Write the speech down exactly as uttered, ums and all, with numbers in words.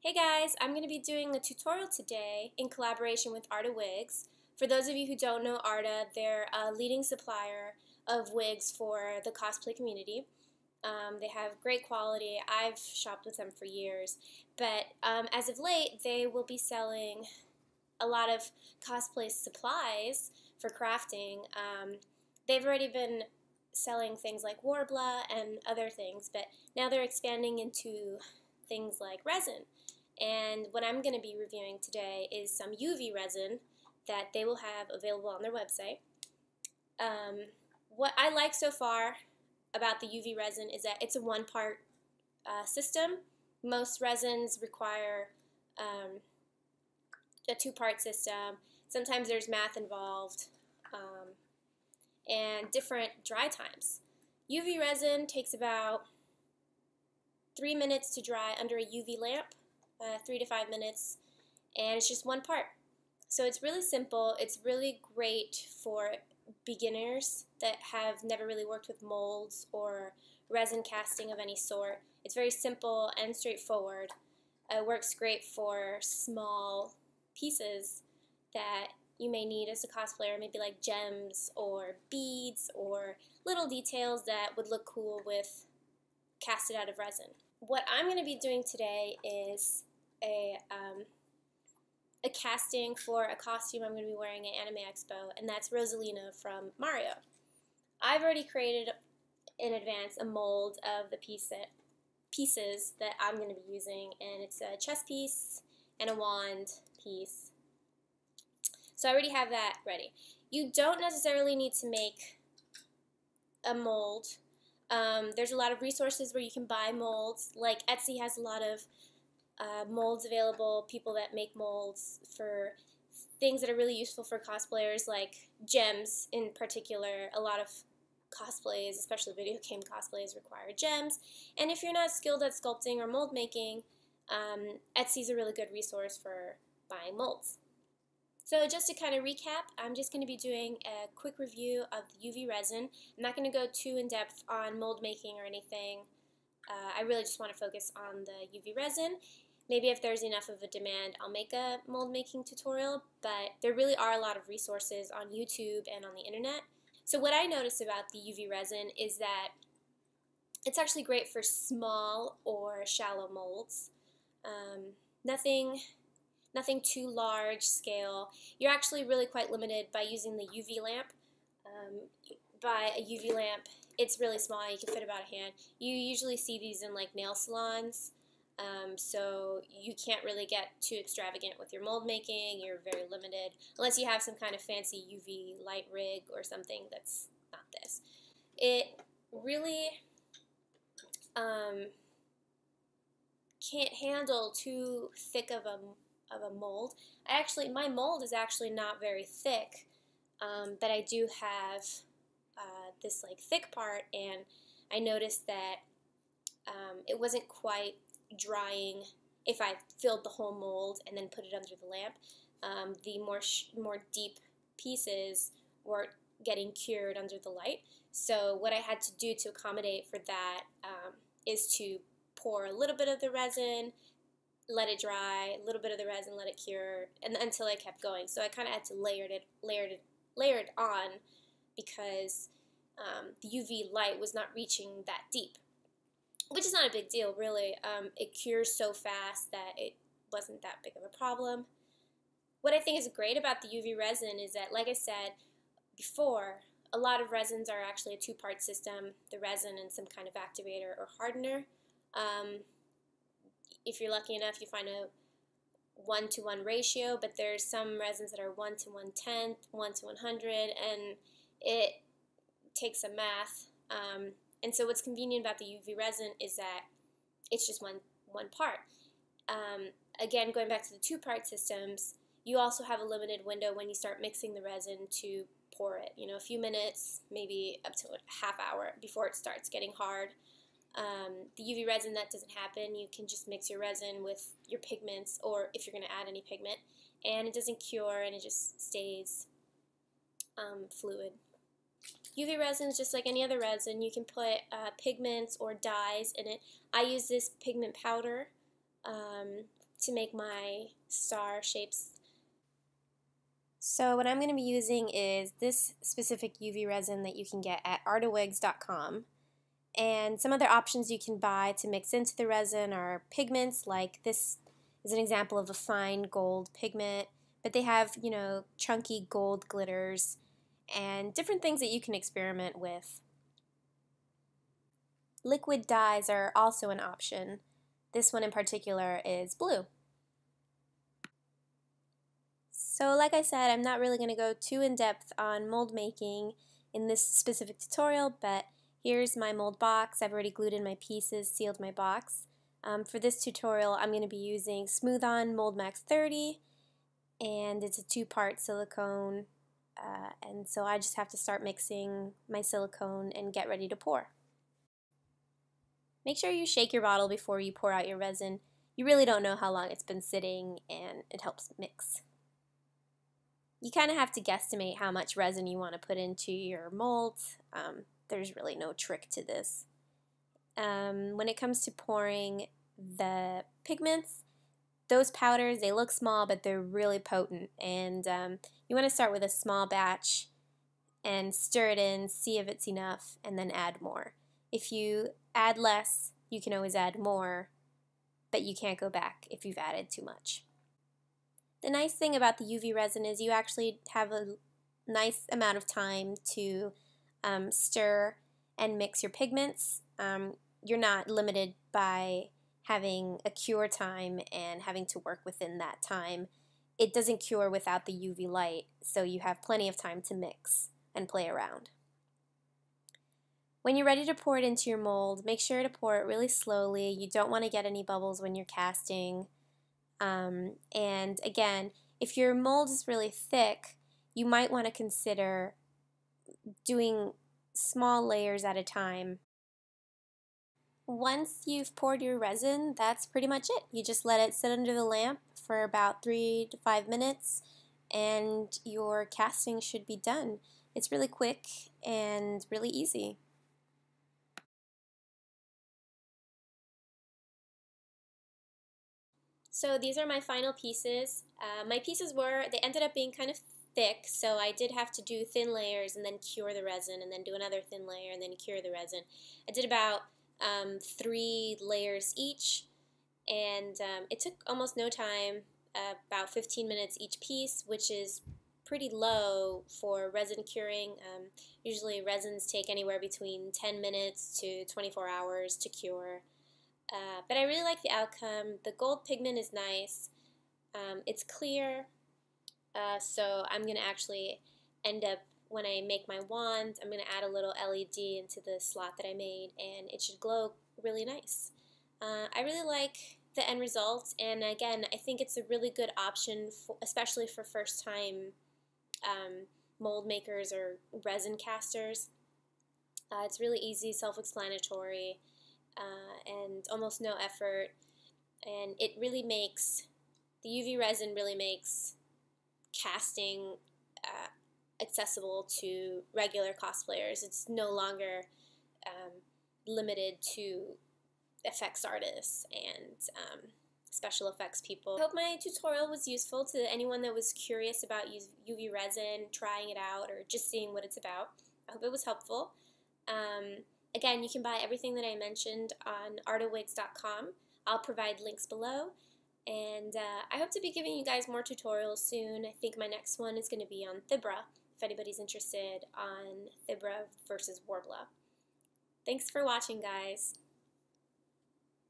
Hey guys, I'm going to be doing a tutorial today in collaboration with Arda Wigs. For those of you who don't know Arda, they're a leading supplier of wigs for the cosplay community. Um, they have great quality. I've shopped with them for years, but um, as of late they will be selling a lot of cosplay supplies for crafting. Um, they've already been selling things like Worbla and other things, but now they're expanding into things like resin. And what I'm going to be reviewing today is some U V resin that they will have available on their website. Um, what I like so far about the U V resin is that it's a one-part uh, system. Most resins require um, a two-part system. Sometimes there's math involved um, and different dry times. U V resin takes about three minutes to dry under a U V lamp. Uh, three to five minutes, and it's just one part. So it's really simple. It's really great for beginners that have never really worked with molds or resin casting of any sort. It's very simple and straightforward. It works great for small pieces that you may need as a cosplayer, maybe like gems or beads or little details that would look cool with casted out of resin. What I'm going to be doing today is a, um, a casting for a costume I'm going to be wearing at Anime Expo, and that's Rosalina from Mario. I've already created in advance a mold of the piece that, pieces that I'm going to be using, and it's a chest piece and a wand piece. So I already have that ready. You don't necessarily need to make a mold. Um, there's a lot of resources where you can buy molds. Like Etsy has a lot of uh, molds available, people that make molds for things that are really useful for cosplayers, like gems in particular. A lot of cosplays, especially video game cosplays, require gems. And if you're not skilled at sculpting or mold making, um, Etsy's a really good resource for buying molds. So just to kind of recap, I'm just going to be doing a quick review of the U V resin. I'm not going to go too in-depth on mold making or anything. Uh, I really just want to focus on the U V resin. Maybe if there's enough of a demand, I'll make a mold making tutorial, but there really are a lot of resources on YouTube and on the internet. So what I noticed about the U V resin is that it's actually great for small or shallow molds. Um, nothing... Nothing too large scale. You're actually really quite limited by using the U V lamp. Um, by a U V lamp, it's really small. You can fit about a hand. You usually see these in like nail salons, um, so you can't really get too extravagant with your mold making. You're very limited unless you have some kind of fancy U V light rig or something that's not this. It really um, can't handle too thick of a of a mold. I actually, my mold is actually not very thick, um, but I do have uh, this like thick part, and I noticed that um, it wasn't quite drying if I filled the whole mold and then put it under the lamp. Um, the more, sh more deep pieces were getting cured under the light, so what I had to do to accommodate for that um, is to pour a little bit of the resin, let it dry, a little bit of the resin, let it cure, and until I kept going. So I kind of had to layer it, layered it, layered on, because um, the U V light was not reaching that deep, which is not a big deal, really. Um, it cures so fast that it wasn't that big of a problem. What I think is great about the U V resin is that, like I said before, a lot of resins are actually a two-part system: the resin and some kind of activator or hardener. Um, If you're lucky enough, you find a one to one ratio, but there's some resins that are one to one tenth, one to one hundred, and it takes some math. Um, and so what's convenient about the U V resin is that it's just one, one part. Um, again, going back to the two-part systems, you also have a limited window when you start mixing the resin to pour it. You know, a few minutes, maybe up to a half hour before it starts getting hard. Um, the U V resin, that doesn't happen. You can just mix your resin with your pigments, or if you're going to add any pigment, and it doesn't cure, and it just stays um, fluid. U V resin is just like any other resin. You can put uh, pigments or dyes in it. I use this pigment powder um, to make my star shapes. So what I'm going to be using is this specific U V resin that you can get at arda wigs dot com. And some other options you can buy to mix into the resin are pigments, like this is an example of a fine gold pigment, but they have, you know, chunky gold glitters and different things that you can experiment with. Liquid dyes are also an option. This one in particular is blue. So like I said, I'm not really going to go too in-depth on mold making in this specific tutorial, but here's my mold box. I've already glued in my pieces, sealed my box. Um, for this tutorial, I'm going to be using Smooth-On Mold Max thirty, and it's a two-part silicone, uh, and so I just have to start mixing my silicone and get ready to pour. Make sure you shake your bottle before you pour out your resin. You really don't know how long it's been sitting, and it helps mix. You kind of have to guesstimate how much resin you want to put into your mold. Um, there's really no trick to this. Um, when it comes to pouring the pigments, those powders, they look small, but they're really potent. And um, you want to start with a small batch and stir it in, see if it's enough, and then add more. If you add less, you can always add more, but you can't go back if you've added too much. The nice thing about the U V resin is you actually have a nice amount of time to um, stir and mix your pigments. Um, you're not limited by having a cure time and having to work within that time. It doesn't cure without the U V light, so you have plenty of time to mix and play around. When you're ready to pour it into your mold, make sure to pour it really slowly. You don't want to get any bubbles when you're casting. Um, and again, if your mold is really thick, you might want to consider doing small layers at a time. Once you've poured your resin, that's pretty much it. You just let it sit under the lamp for about three to five minutes and your casting should be done. It's really quick and really easy. So these are my final pieces. Uh, my pieces were, they ended up being kind of thick, so I did have to do thin layers and then cure the resin and then do another thin layer and then cure the resin. I did about um, three layers each, and um, it took almost no time, uh, about fifteen minutes each piece, which is pretty low for resin curing. Um, usually resins take anywhere between ten minutes to twenty-four hours to cure. Uh, but I really like the outcome. The gold pigment is nice. Um, it's clear, uh, so I'm going to actually end up, when I make my wand, I'm going to add a little L E D into the slot that I made, and it should glow really nice. Uh, I really like the end result, and again, I think it's a really good option, for, especially for first-time um, mold makers or resin casters. Uh, it's really easy, self-explanatory. Uh, and almost no effort, and it really makes, the U V resin really makes casting uh, accessible to regular cosplayers. It's no longer um, limited to effects artists and um, special effects people. I hope my tutorial was useful to anyone that was curious about U V resin, trying it out, or just seeing what it's about. I hope it was helpful. Um, Again, you can buy everything that I mentioned on arda wigs dot com. I'll provide links below. And uh, I hope to be giving you guys more tutorials soon. I think my next one is going to be on Fibra, if anybody's interested, on Fibra versus Worbla. Thanks for watching, guys.